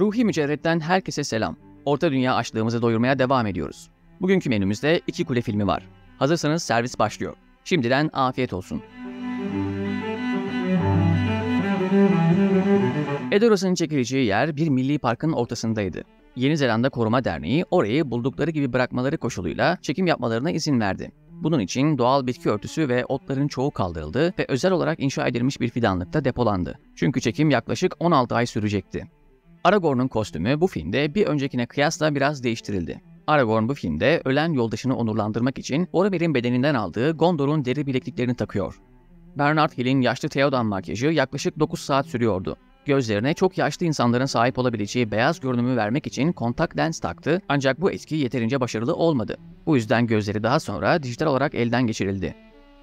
Ruhi Mücerret'ten herkese selam. Orta Dünya açlığımızı doyurmaya devam ediyoruz. Bugünkü menümüzde İki Kule filmi var. Hazırsanız servis başlıyor. Şimdiden afiyet olsun. Edoras'ın çekileceği yer bir milli parkın ortasındaydı. Yeni Zelanda Koruma Derneği orayı buldukları gibi bırakmaları koşuluyla çekim yapmalarına izin verdi. Bunun için doğal bitki örtüsü ve otların çoğu kaldırıldı ve özel olarak inşa edilmiş bir fidanlıkta depolandı. Çünkü çekim yaklaşık 16 ay sürecekti. Aragorn'un kostümü bu filmde bir öncekine kıyasla biraz değiştirildi. Aragorn bu filmde ölen yoldaşını onurlandırmak için Boromir'in bedeninden aldığı Gondor'un deri bilekliklerini takıyor. Bernard Hill'in yaşlı Théoden makyajı yaklaşık 9 saat sürüyordu. Gözlerine çok yaşlı insanların sahip olabileceği beyaz görünümü vermek için kontak lens taktı ancak bu etki yeterince başarılı olmadı. Bu yüzden gözleri daha sonra dijital olarak elden geçirildi.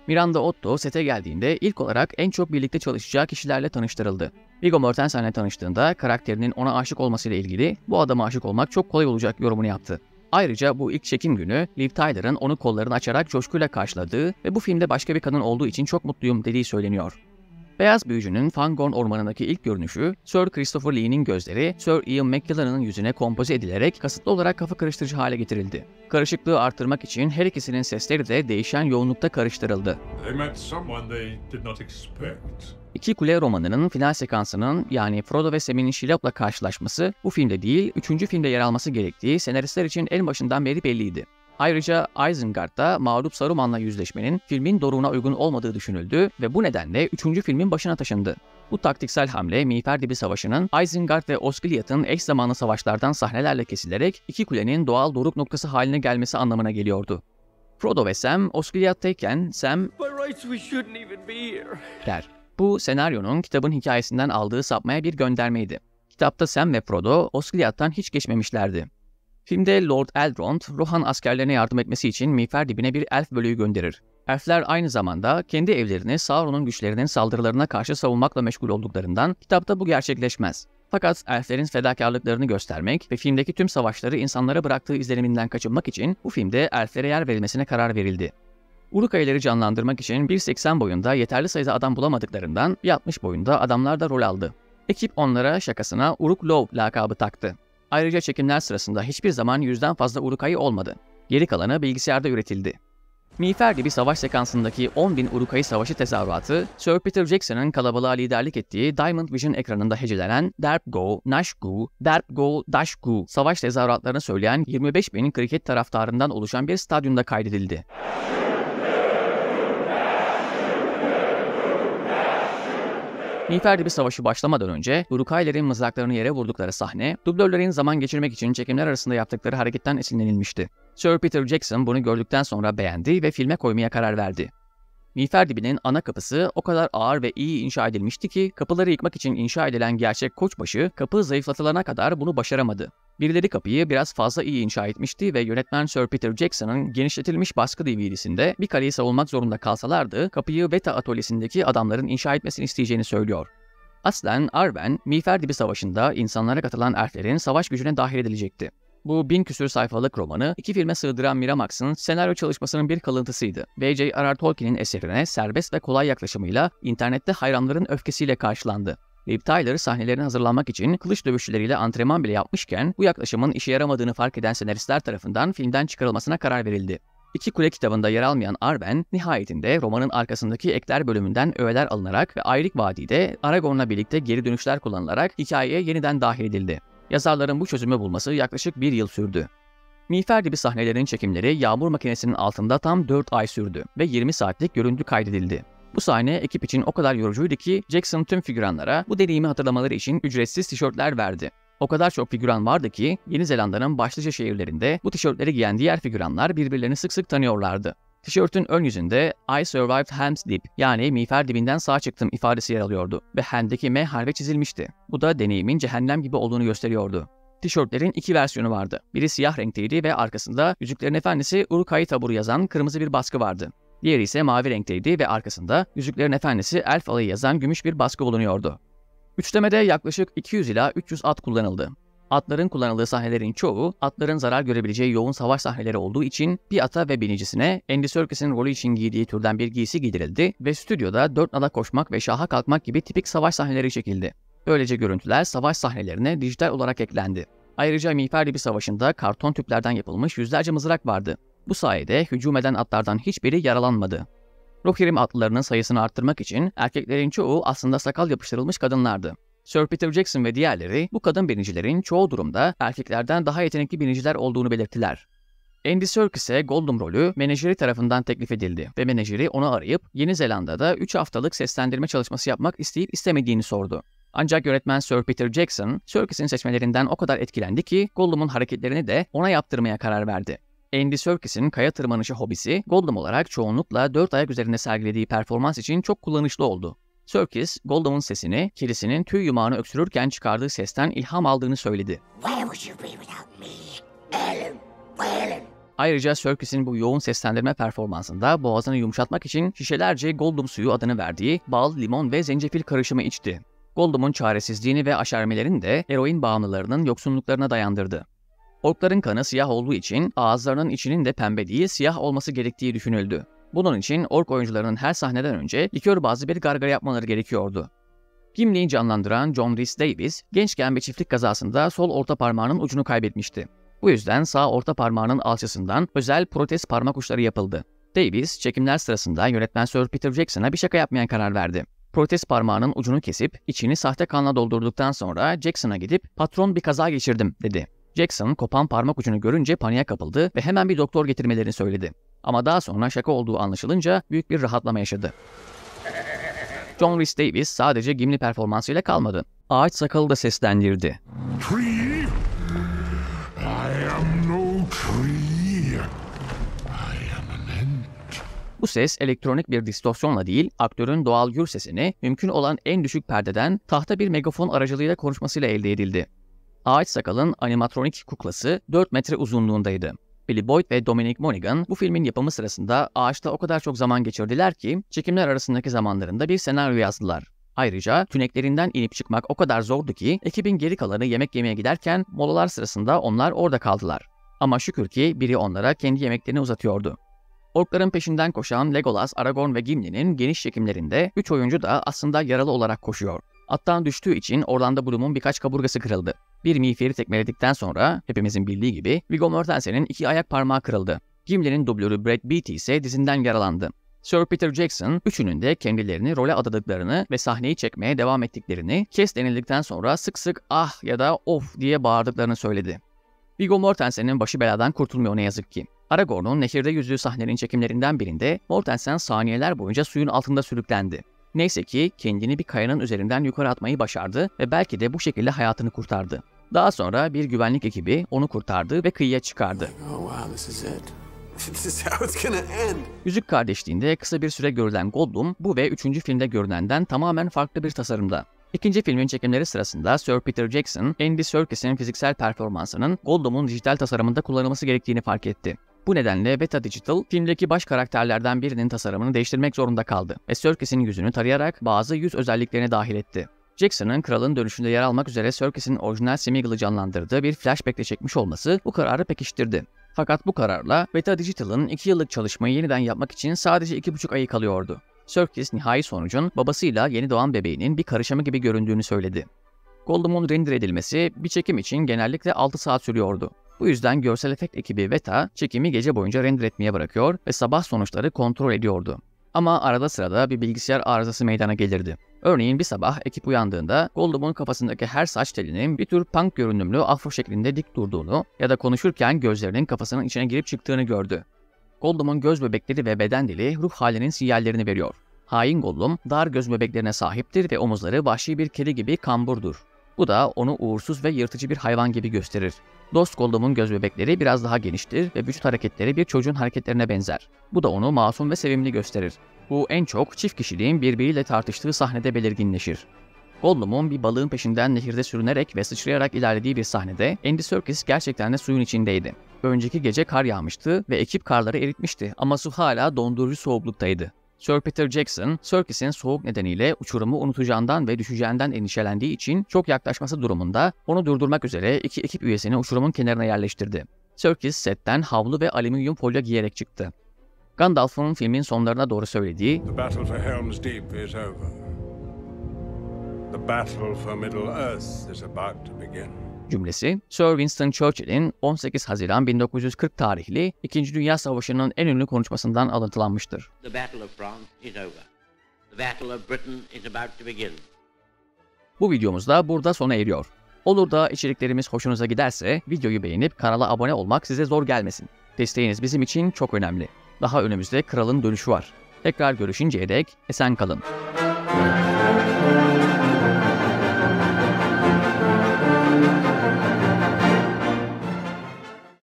Miranda Otto sete geldiğinde ilk olarak en çok birlikte çalışacağı kişilerle tanıştırıldı. Viggo Mortensen'le tanıştığında karakterinin ona aşık olmasıyla ilgili "Bu adama aşık olmak çok kolay olacak" yorumunu yaptı. Ayrıca bu ilk çekim günü Liv Tyler'ın onu kollarını açarak coşkuyla karşıladığı ve bu filmde başka bir kadın olduğu için çok mutluyum dediği söyleniyor. Beyaz büyücünün Fangorn ormanındaki ilk görünüşü, Sir Christopher Lee'nin gözleri, Sir Ian McKellen'ın yüzüne kompoze edilerek kasıtlı olarak kafa karıştırıcı hale getirildi. Karışıklığı artırmak için her ikisinin sesleri de değişen yoğunlukta karıştırıldı. İki Kule romanının final sekansının yani Frodo ve Sam'in Shelob'la karşılaşması bu filmde değil, 3. filmde yer alması gerektiği senaristler için en başından beri belliydi. Ayrıca Isengard'da mağlup Saruman'la yüzleşmenin filmin doruğuna uygun olmadığı düşünüldü ve bu nedenle 3. filmin başına taşındı. Bu taktiksel hamle Miğfer Dibi Savaşı'nın Isengard ve Osgiliath'ın eş zamanlı savaşlardan sahnelerle kesilerek İki Kule'nin doğal doruk noktası haline gelmesi anlamına geliyordu. Frodo ve Sam Osgiliath'tayken Sam der. Bu senaryonun kitabın hikayesinden aldığı sapmaya bir göndermeydi. Kitapta Sam ve Frodo Osgiliath'tan hiç geçmemişlerdi. Filmde Lord Elrond, Rohan askerlerine yardım etmesi için Miğfer Dibi'ne bir elf bölüğü gönderir. Elfler aynı zamanda kendi evlerini Sauron'un güçlerinin saldırılarına karşı savunmakla meşgul olduklarından kitapta bu gerçekleşmez. Fakat elflerin fedakarlıklarını göstermek ve filmdeki tüm savaşları insanlara bıraktığı izleniminden kaçınmak için bu filmde elflere yer verilmesine karar verildi. Uruk ayıları canlandırmak için 1.80 boyunda yeterli sayıda adam bulamadıklarından 1.60 boyunda adamlar da rol aldı. Ekip onlara şakasına Uruk Love lakabı taktı. Ayrıca çekimler sırasında hiçbir zaman 100'den fazla Uruk ayı olmadı. Geri kalanı bilgisayarda üretildi. Miğfer Dibi Savaş sekansındaki 10.000 Uruk ayı savaşı tezahüratı, Sir Peter Jackson'ın kalabalığa liderlik ettiği Diamond Vision ekranında hecelenen "Derp Go, Nash Go, Derp Go, Dash Go" savaş tezahüratlarını söyleyen 25.000 kriket taraftarından oluşan bir stadyumda kaydedildi. Miğfer Dibi Savaşı başlamadan önce Uruk-ayların mızraklarını yere vurdukları sahne, dublörlerin zaman geçirmek için çekimler arasında yaptıkları hareketten esinlenilmişti. Sir Peter Jackson bunu gördükten sonra beğendi ve filme koymaya karar verdi. Miğfer Dibi'nin ana kapısı o kadar ağır ve iyi inşa edilmişti ki kapıları yıkmak için inşa edilen gerçek koçbaşı kapı zayıflatılana kadar bunu başaramadı. Birileri kapıyı biraz fazla iyi inşa etmişti ve yönetmen Sir Peter Jackson'ın genişletilmiş baskı DVD'sinde bir kaleyi savunmak zorunda kalsalardı kapıyı Veta atölyesindeki adamların inşa etmesini isteyeceğini söylüyor. Aslen Arwen, Miğfer Dibi Savaşı'nda insanlara katılan elflerin savaş gücüne dahil edilecekti. Bu 1000 küsur sayfalık romanı 2 filme sığdıran Miramax'ın senaryo çalışmasının bir kalıntısıydı. J.R.R. Tolkien'in eserine serbest ve kolay yaklaşımıyla internette hayranların öfkesiyle karşılandı. Liv Tyler sahnelerine hazırlanmak için kılıç dövüşçüleriyle antrenman bile yapmışken bu yaklaşımın işe yaramadığını fark eden senaristler tarafından filmden çıkarılmasına karar verildi. İki Kule kitabında yer almayan Arwen, nihayetinde romanın arkasındaki ekler bölümünden öğeler alınarak ve Aylık Vadi'de Aragorn'la birlikte geri dönüşler kullanılarak hikayeye yeniden dahil edildi. Yazarların bu çözümü bulması yaklaşık 1 yıl sürdü. Miğfer Dibi sahnelerinin çekimleri yağmur makinesinin altında tam 4 ay sürdü ve 20 saatlik görüntü kaydedildi. Bu sahne ekip için o kadar yorucuydu ki Jackson tüm figüranlara bu deneyimi hatırlamaları için ücretsiz tişörtler verdi. O kadar çok figüran vardı ki Yeni Zelanda'nın başlıca şehirlerinde bu tişörtleri giyen diğer figüranlar birbirlerini sık sık tanıyorlardı. Tişörtün ön yüzünde "I survived Helm's Deep" yani Miğfer Dibi'nden sağ çıktım ifadesi yer alıyordu ve Helm'deki M harfi çizilmişti. Bu da deneyimin cehennem gibi olduğunu gösteriyordu. Tişörtlerin 2 versiyonu vardı. Biri siyah renkteydi ve arkasında Yüzüklerin Efendisi Uruk-hai Taburu yazan kırmızı bir baskı vardı. Diğeri ise mavi renkteydi ve arkasında Yüzüklerin Efendisi Elf Alayı yazan gümüş bir baskı bulunuyordu. Üçlemede yaklaşık 200 ila 300 at kullanıldı. Atların kullanıldığı sahnelerin çoğu atların zarar görebileceği yoğun savaş sahneleri olduğu için bir ata ve binicisine Andy Serkis'in rolü için giydiği türden bir giysi giydirildi ve stüdyoda 4 nala koşmak ve şaha kalkmak gibi tipik savaş sahneleri çekildi. Böylece görüntüler savaş sahnelerine dijital olarak eklendi. Ayrıca Miğfer Dibi Savaşı'nda karton tüplerden yapılmış yüzlerce mızrak vardı. Bu sayede hücum eden atlardan hiçbiri yaralanmadı. Rohirrim atlılarının sayısını arttırmak için erkeklerin çoğu aslında sakal yapıştırılmış kadınlardı. Sir Peter Jackson ve diğerleri bu kadın binicilerin çoğu durumda erkeklerden daha yetenekli biniciler olduğunu belirttiler. Andy Serkis'e Gollum rolü menajeri tarafından teklif edildi ve menajeri onu arayıp Yeni Zelanda'da 3 haftalık seslendirme çalışması yapmak isteyip istemediğini sordu. Ancak yönetmen Sir Peter Jackson, Serkis'in seçmelerinden o kadar etkilendi ki Gollum'un hareketlerini de ona yaptırmaya karar verdi. Andy Serkis'in kaya tırmanışı hobisi Gollum olarak çoğunlukla 4 ayak üzerinde sergilediği performans için çok kullanışlı oldu. Serkis, Gollum'un sesini kilisinin tüy yumağını öksürürken çıkardığı sesten ilham aldığını söyledi. Ayrıca Serkis'in bu yoğun seslendirme performansında boğazını yumuşatmak için şişelerce Gollum suyu adını verdiği bal, limon ve zencefil karışımı içti. Gollum'un çaresizliğini ve aşermelerini de eroin bağımlılarının yoksunluklarına dayandırdı. Orkların kanı siyah olduğu için ağızlarının içinin de pembe değil siyah olması gerektiği düşünüldü. Bunun için ork oyuncularının her sahneden önce likör bazlı bir gargara yapmaları gerekiyordu. Gimli'yi canlandıran John Rhys Davies gençken bir çiftlik kazasında sol orta parmağının ucunu kaybetmişti. Bu yüzden sağ orta parmağının alçısından özel protez parmak uçları yapıldı. Davies çekimler sırasında yönetmen Sir Peter Jackson'a bir şaka yapmaya karar verdi. Protez parmağının ucunu kesip içini sahte kanla doldurduktan sonra Jackson'a gidip "Patron bir kaza geçirdim" dedi. Jackson kopan parmak ucunu görünce paniğe kapıldı ve hemen bir doktor getirmelerini söyledi. Ama daha sonra şaka olduğu anlaşılınca büyük bir rahatlama yaşadı. John Rhys Davies sadece Gimli performansıyla kalmadı. Ağaç sakalı da seslendirdi. Bu ses elektronik bir distorsiyonla değil, aktörün doğal gür sesini mümkün olan en düşük perdeden tahta bir megafon aracılığıyla konuşmasıyla elde edildi. Ağaç sakalın animatronik kuklası 4 metre uzunluğundaydı. Billy Boyd ve Dominic Monaghan bu filmin yapımı sırasında ağaçta o kadar çok zaman geçirdiler ki çekimler arasındaki zamanlarında bir senaryo yazdılar. Ayrıca tüneklerinden inip çıkmak o kadar zordu ki ekibin geri kalanı yemek yemeye giderken molalar sırasında onlar orada kaldılar. Ama şükür ki biri onlara kendi yemeklerini uzatıyordu. Orkların peşinden koşan Legolas, Aragorn ve Gimli'nin geniş çekimlerinde 3 oyuncu da aslında yaralı olarak koşuyor. Attan düştüğü için Orlando Bloom'un birkaç kaburgası kırıldı. Bir miğferi tekmeledikten sonra hepimizin bildiği gibi Viggo Mortensen'in 2 ayak parmağı kırıldı. Gimli'nin dublörü Brad Beatty ise dizinden yaralandı. Sir Peter Jackson üçünün de kendilerini role adadıklarını ve sahneyi çekmeye devam ettiklerini kes denildikten sonra sık sık "ah" ya da "of" diye bağırdıklarını söyledi. Viggo Mortensen'in başı beladan kurtulmuyor ne yazık ki. Aragorn'un nehirde yüzdüğü sahnenin çekimlerinden birinde Mortensen saniyeler boyunca suyun altında sürüklendi. Neyse ki kendini bir kayanın üzerinden yukarı atmayı başardı ve belki de bu şekilde hayatını kurtardı. Daha sonra bir güvenlik ekibi onu kurtardı ve kıyıya çıkardı. Yüzük Kardeşliği'nde kısa bir süre görülen Gollum, bu ve 3. filmde görünenden tamamen farklı bir tasarımda. 2. filmin çekimleri sırasında Sir Peter Jackson, Andy Serkis'in fiziksel performansının Gollum'un dijital tasarımında kullanılması gerektiğini fark etti. Bu nedenle Beta Digital, filmdeki baş karakterlerden birinin tasarımını değiştirmek zorunda kaldı ve Serkis'in yüzünü tarayarak bazı yüz özelliklerine dahil etti. Jackson'ın Kralın Dönüşü'nde yer almak üzere Serkis'in orijinal Smeagol'ı canlandırdığı bir flashback'te çekmiş olması bu kararı pekiştirdi. Fakat bu kararla Beta Digital'ın 2 yıllık çalışmayı yeniden yapmak için sadece 2,5 ayı kalıyordu. Serkis nihai sonucun babasıyla yeni doğan bebeğinin bir karışımı gibi göründüğünü söyledi. Gollum'un render edilmesi bir çekim için genellikle 6 saat sürüyordu. Bu yüzden görsel efekt ekibi Beta çekimi gece boyunca render etmeye bırakıyor ve sabah sonuçları kontrol ediyordu. Ama arada sırada bir bilgisayar arızası meydana gelirdi. Örneğin bir sabah ekip uyandığında Gollum'un kafasındaki her saç telinin bir tür punk görünümlü afro şeklinde dik durduğunu ya da konuşurken gözlerinin kafasının içine girip çıktığını gördü. Gollum'un göz bebekleri ve beden dili ruh halinin sinyallerini veriyor. Hain Gollum dar göz bebeklerine sahiptir ve omuzları vahşi bir kedi gibi kamburdur. Bu da onu uğursuz ve yırtıcı bir hayvan gibi gösterir. Dost Gollum'un göz bebekleri biraz daha geniştir ve vücut hareketleri bir çocuğun hareketlerine benzer. Bu da onu masum ve sevimli gösterir. Bu en çok çift kişiliğin birbiriyle tartıştığı sahnede belirginleşir. Gollum'un bir balığın peşinden nehirde sürünerek ve sıçrayarak ilerlediği bir sahnede Andy Serkis gerçekten de suyun içindeydi. Önceki gece kar yağmıştı ve ekip karları eritmişti ama su hala dondurucu soğukluktaydı. Sir Peter Jackson, Serkis'in soğuk nedeniyle uçurumu unutacağından ve düşeceğinden endişelendiği için çok yaklaşması durumunda onu durdurmak üzere 2 ekip üyesini uçurumun kenarına yerleştirdi. Serkis setten havlu ve alüminyum folyo giyerek çıktı. Gandalf'ın filmin sonlarına doğru söylediği Cümlesi, Sir Winston Churchill'in 18 Haziran 1940 tarihli 2. Dünya Savaşı'nın en ünlü konuşmasından alıntılanmıştır. Bu videomuz da burada sona eriyor. Olur da içeriklerimiz hoşunuza giderse videoyu beğenip kanala abone olmak size zor gelmesin. Desteğiniz bizim için çok önemli. Daha önümüzde kralın dönüşü var. Tekrar görüşünceye dek esen kalın.